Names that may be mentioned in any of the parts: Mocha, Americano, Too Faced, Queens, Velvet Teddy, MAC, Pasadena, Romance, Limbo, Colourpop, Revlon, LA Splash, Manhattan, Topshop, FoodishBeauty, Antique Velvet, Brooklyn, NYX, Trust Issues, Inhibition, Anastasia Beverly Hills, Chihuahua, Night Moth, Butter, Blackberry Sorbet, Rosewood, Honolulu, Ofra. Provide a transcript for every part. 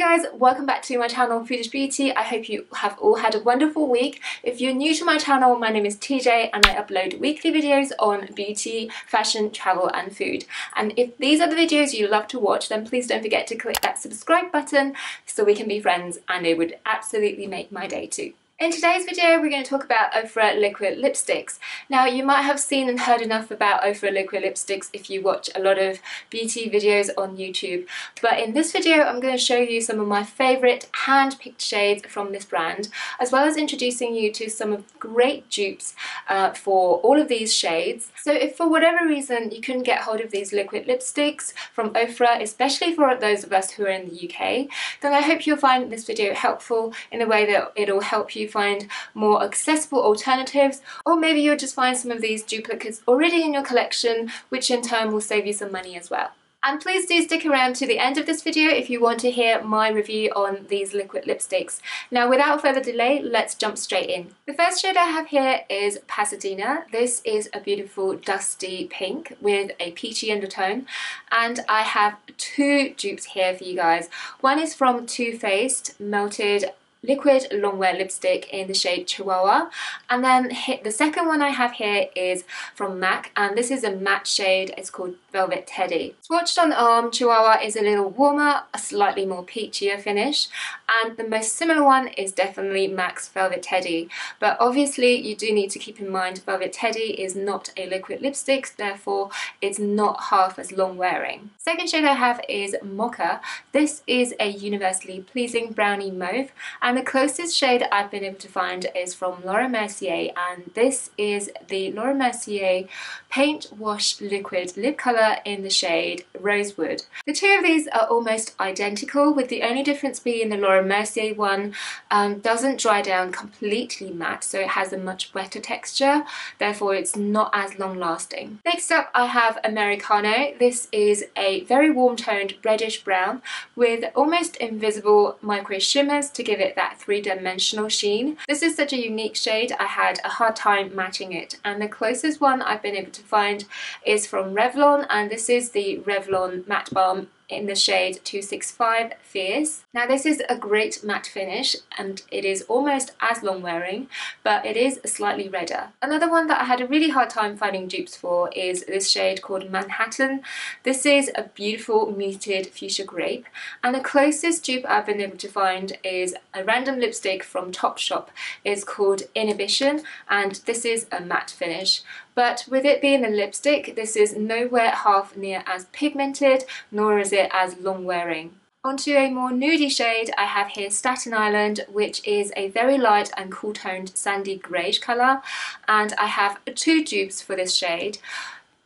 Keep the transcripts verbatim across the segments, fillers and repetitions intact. guys, welcome back to my channel Foodish Beauty. I hope you have all had a wonderful week. If you're new to my channel, my name is T J and I upload weekly videos on beauty, fashion, travel and food. And if these are the videos you love to watch, then please don't forget to click that subscribe button so we can be friends, and it would absolutely make my day too. In today's video, we're going to talk about Ofra liquid lipsticks. Now, you might have seen and heard enough about Ofra liquid lipsticks if you watch a lot of beauty videos on YouTube. But in this video, I'm going to show you some of my favourite hand-picked shades from this brand, as well as introducing you to some of great dupes uh, for all of these shades. So if for whatever reason you couldn't get hold of these liquid lipsticks from Ofra, especially for those of us who are in the U K, then I hope you'll find this video helpful in the way that it'll help you find more accessible alternatives, or maybe you'll just find some of these duplicates already in your collection, which in turn will save you some money as well. And please do stick around to the end of this video if you want to hear my review on these liquid lipsticks. Now, without further delay, let's jump straight in. The first shade I have here is Pasadena. This is a beautiful dusty pink with a peachy undertone, and I have two dupes here for you guys. One is from Too Faced, Melted Liquid Longwear Lipstick in the shade Chihuahua, and then the second one I have here is from MAC, and this is a matte shade. It's called Velvet Teddy. Swatched on the arm, Chihuahua is a little warmer, a slightly more peachier finish, and the most similar one is definitely MAC's Velvet Teddy, but obviously you do need to keep in mind Velvet Teddy is not a liquid lipstick, therefore it's not half as long wearing. Second shade I have is Mocha. This is a universally pleasing brownie mauve, and And the closest shade I've been able to find is from Laura Mercier, and this is the Laura Mercier Paint Wash Liquid Lip Colour in the shade Rosewood. The two of these are almost identical, with the only difference being the Laura Mercier one um, doesn't dry down completely matte, so it has a much wetter texture, therefore it's not as long lasting. Next up I have Americano. This is a very warm toned reddish brown with almost invisible micro shimmers to give it that that three-dimensional sheen. This is such a unique shade, I had a hard time matching it, and the closest one I've been able to find is from Revlon, and this is the Revlon Matte Balm in the shade two six five Fierce. Now, this is a great matte finish and it is almost as long wearing, but it is slightly redder. Another one that I had a really hard time finding dupes for is this shade called Manhattan. This is a beautiful muted fuchsia grape, and the closest dupe I've been able to find is a random lipstick from Topshop. It's called Inhibition, and this is a matte finish. But with it being a lipstick, this is nowhere half near as pigmented, nor is it as long wearing. Onto a more nudie shade, I have here Staten Island, which is a very light and cool toned sandy greyish colour, and I have two dupes for this shade,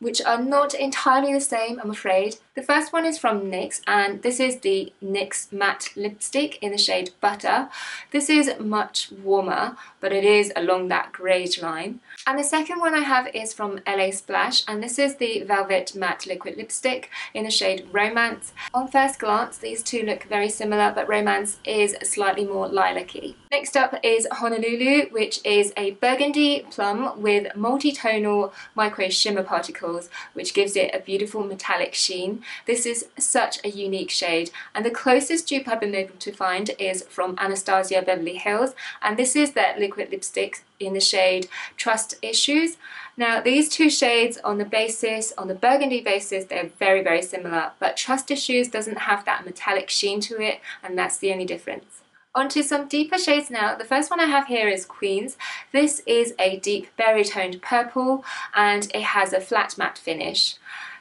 which are not entirely the same, I'm afraid. The first one is from NYX, and this is the NYX Matte Lipstick in the shade Butter. This is much warmer, but it is along that greyish line. And the second one I have is from L A Splash, and this is the Velvet Matte Liquid Lipstick in the shade Romance. On first glance, these two look very similar, but Romance is slightly more lilac-y. Next up is Honolulu, which is a burgundy plum with multi-tonal micro shimmer particles, which gives it a beautiful metallic sheen. This is such a unique shade, and the closest dupe I've been able to find is from Anastasia Beverly Hills, and this is their liquid lipstick in the shade Trust Issues. Now, these two shades on the basis, on the burgundy basis, they're very very similar, but Trust Issues doesn't have that metallic sheen to it, and that's the only difference. Onto some deeper shades now. The first one I have here is Queens. This is a deep berry toned purple, and it has a flat matte finish.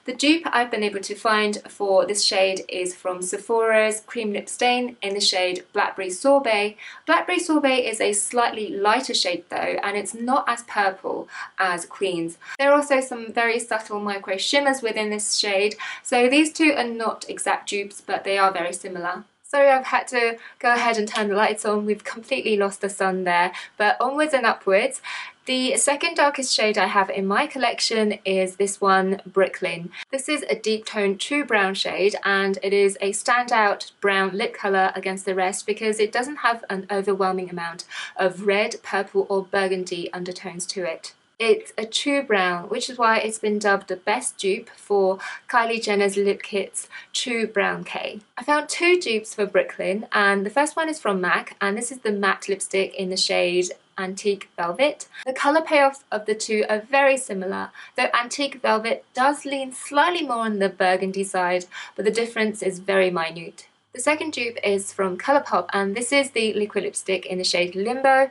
The dupe I've been able to find for this shade is from Sephora's Cream Lip Stain in the shade Blackberry Sorbet. Blackberry Sorbet is a slightly lighter shade though, and it's not as purple as Queens. There are also some very subtle micro shimmers within this shade, so these two are not exact dupes, but they are very similar. Sorry, I've had to go ahead and turn the lights on. We've completely lost the sun there, but onwards and upwards. The second darkest shade I have in my collection is this one, Brooklyn. This is a deep toned true brown shade, and it is a standout brown lip colour against the rest because it doesn't have an overwhelming amount of red, purple or burgundy undertones to it. It's a true brown, which is why it's been dubbed the best dupe for Kylie Jenner's lip kit's True Brown K. I found two dupes for Brooklyn, and the first one is from MAC, and this is the matte lipstick in the shade Antique Velvet. The colour payoffs of the two are very similar, though Antique Velvet does lean slightly more on the burgundy side, but the difference is very minute. The second dupe is from Colourpop, and this is the liquid lipstick in the shade Limbo.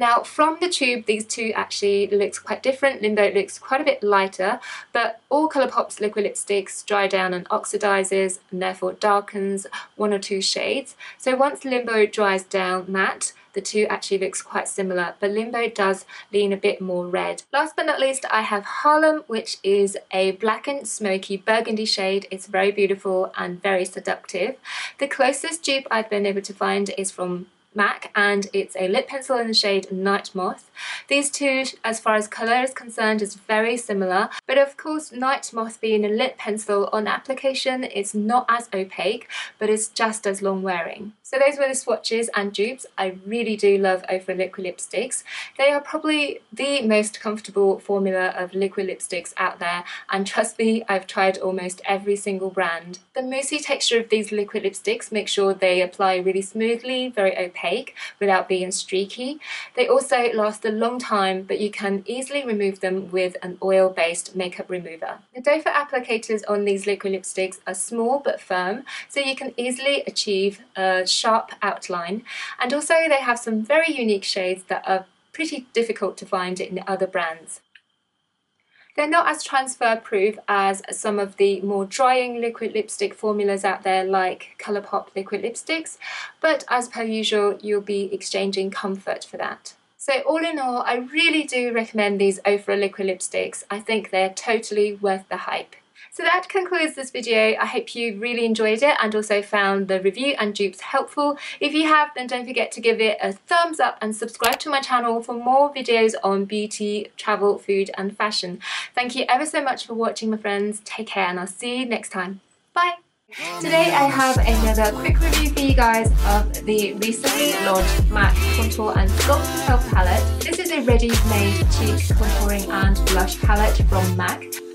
Now, from the tube, these two actually looks quite different. Limbo looks quite a bit lighter, but all Colourpop's liquid lipsticks dry down and oxidizes, and therefore darkens one or two shades. So once Limbo dries down matte, the two actually looks quite similar, but Limbo does lean a bit more red. Last but not least, I have Harlem, which is a blackened smoky burgundy shade. It's very beautiful and very seductive. The closest dupe I've been able to find is from MAC, and it's a lip pencil in the shade Night Moth. These two, as far as colour is concerned, is very similar, but of course Night Moth being a lip pencil on application, it's not as opaque, but it's just as long wearing. So those were the swatches and dupes. I really do love Ofra liquid lipsticks. They are probably the most comfortable formula of liquid lipsticks out there, and trust me, I've tried almost every single brand. The moussey texture of these liquid lipsticks makes sure they apply really smoothly, very opaque, without being streaky. They also last a long time, but you can easily remove them with an oil-based makeup remover. The doe foot applicators on these liquid lipsticks are small but firm, so you can easily achieve a sharp outline, and also they have some very unique shades that are pretty difficult to find in other brands. They're not as transfer-proof as some of the more drying liquid lipstick formulas out there like Colourpop liquid lipsticks, but as per usual, you'll be exchanging comfort for that. So all in all, I really do recommend these Ofra liquid lipsticks. I think they're totally worth the hype. So that concludes this video. I hope you really enjoyed it and also found the review and dupes helpful. If you have, then don't forget to give it a thumbs up and subscribe to my channel for more videos on beauty, travel, food and fashion. Thank you ever so much for watching, my friends. Take care and I'll see you next time. Bye! Today I have another quick review for you guys of the recently launched MAC Contour and Sculpt Palette. This is a ready-made cheek contouring and blush palette from MAC.